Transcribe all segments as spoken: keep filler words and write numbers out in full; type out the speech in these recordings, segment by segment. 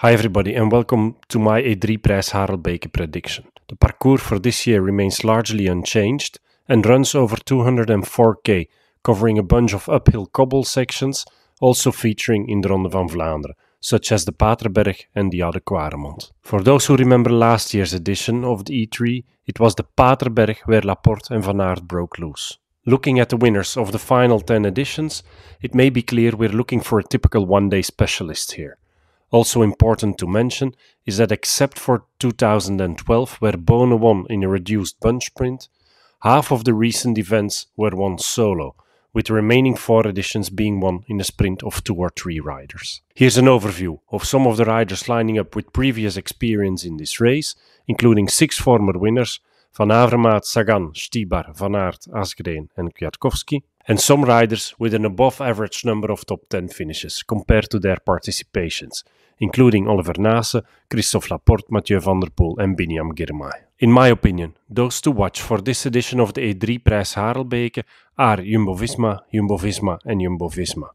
Hi everybody and welcome to my E three Prijs Harelbeke prediction. The parcours for this year remains largely unchanged and runs over two hundred four K, covering a bunch of uphill cobble sections, also featuring in the Ronde van Vlaanderen, such as the Paterberg and the Oude Kwaremont. For those who remember last year's edition of the E three, it was the Paterberg where Laporte and Van Aert broke loose. Looking at the winners of the final ten editions, it may be clear we're looking for a typical one-day specialist here. Also important to mention is that except for two thousand twelve, where Bonen won in a reduced bunch sprint, half of the recent events were won solo, with the remaining four editions being won in a sprint of two or three riders. Here's an overview of some of the riders lining up with previous experience in this race, including six former winners: Van Avermaet, Sagan, Stybar, Van Aert, Asgreen and Kwiatkowski, and some riders with an above-average number of top ten finishes compared to their participations, including Oliver Naesen, Christophe Laporte, Mathieu van der Poel and Biniam Girmay. In my opinion, those to watch for this edition of the E three Prijs Harelbeke are Jumbo-Visma, Jumbo-Visma and Jumbo-Visma.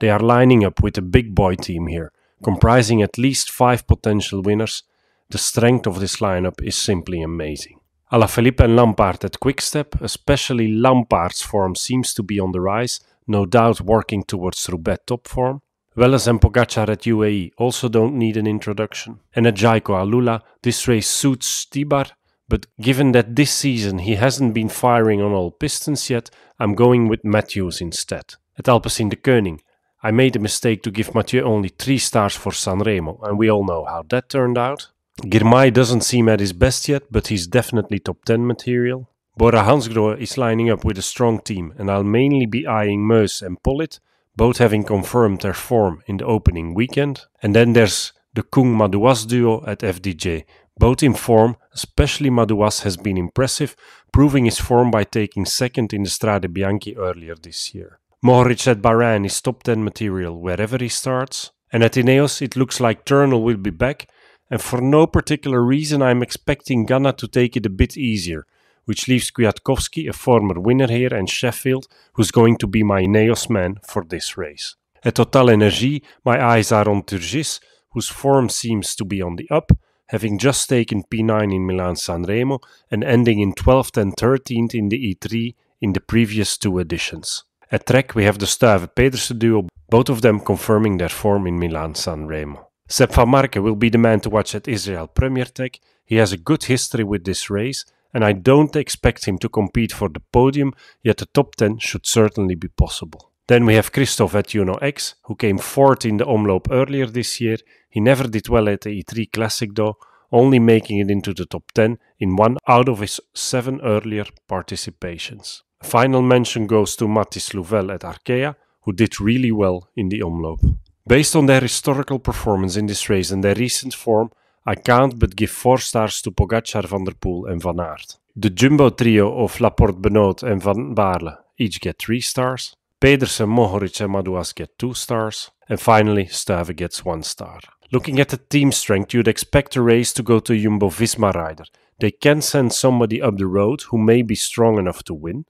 They are lining up with a big boy team here, comprising at least five potential winners. The strength of this lineup is simply amazing. Alaphilippe and Lampaert at Quickstep, especially Lampaert's form seems to be on the rise, no doubt working towards Roubaix top form. Welles and Pogacar at U A E also don't need an introduction. And at Jayco Alula, this race suits Stybar, but given that this season he hasn't been firing on all pistons yet, I'm going with Matthews instead. At Alpecin-Deceuninck, I made a mistake to give Mathieu only three stars for Sanremo, and we all know how that turned out. Girmay doesn't seem at his best yet, but he's definitely top ten material. Bora-Hansgrohe is lining up with a strong team, and I'll mainly be eyeing Meuse and Pollitt, both having confirmed their form in the opening weekend. And then there's the Kung-Madouas duo at F D J, both in form, especially Madouas has been impressive, proving his form by taking second in the Strade Bianchi earlier this year. Mohoric at Bahrain is top ten material wherever he starts. And at Ineos it looks like Turnell will be back, and for no particular reason I'm expecting Ghana to take it a bit easier, which leaves Kwiatkowski, a former winner here, and Sheffield, who's going to be my Ineos man for this race. At TotalEnergies, my eyes are on Turgis, whose form seems to be on the up, having just taken P nine in Milan Sanremo and ending in twelfth and thirteenth in the E three in the previous two editions. At Trek we have the Stuyven Pedersen duo, both of them confirming their form in Milan Sanremo. Sepp van Marke will be the man to watch at Israel Premier Tech. He has a good history with this race and I don't expect him to compete for the podium, yet the top ten should certainly be possible. Then we have Christophe at UNOX, who came fourth in the Omloop earlier this year. He never did well at the E three Classic though, only making it into the top ten in one out of his seven earlier participations. A final mention goes to Mathis Louvel at Arkea, who did really well in the Omloop. Based on their historical performance in this race and their recent form, I can't but give four stars to Pogacar, Van der Poel and Van Aert. The Jumbo trio of Laporte, Benoot and Van Baarle each get three stars. Pedersen, Mohoric and Madouas get two stars. And finally, Stuyven gets one star. Looking at the team strength, you'd expect a race to go to a Jumbo-Visma rider. They can send somebody up the road who may be strong enough to win.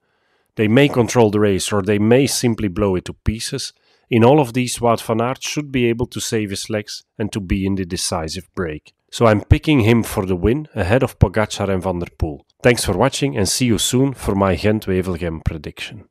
They may control the race or they may simply blow it to pieces. In all of these, Wout van Aert should be able to save his legs and to be in the decisive break. So I'm picking him for the win ahead of Pogacar and Van der Poel. Thanks for watching and see you soon for my Gent-Wevelgem prediction.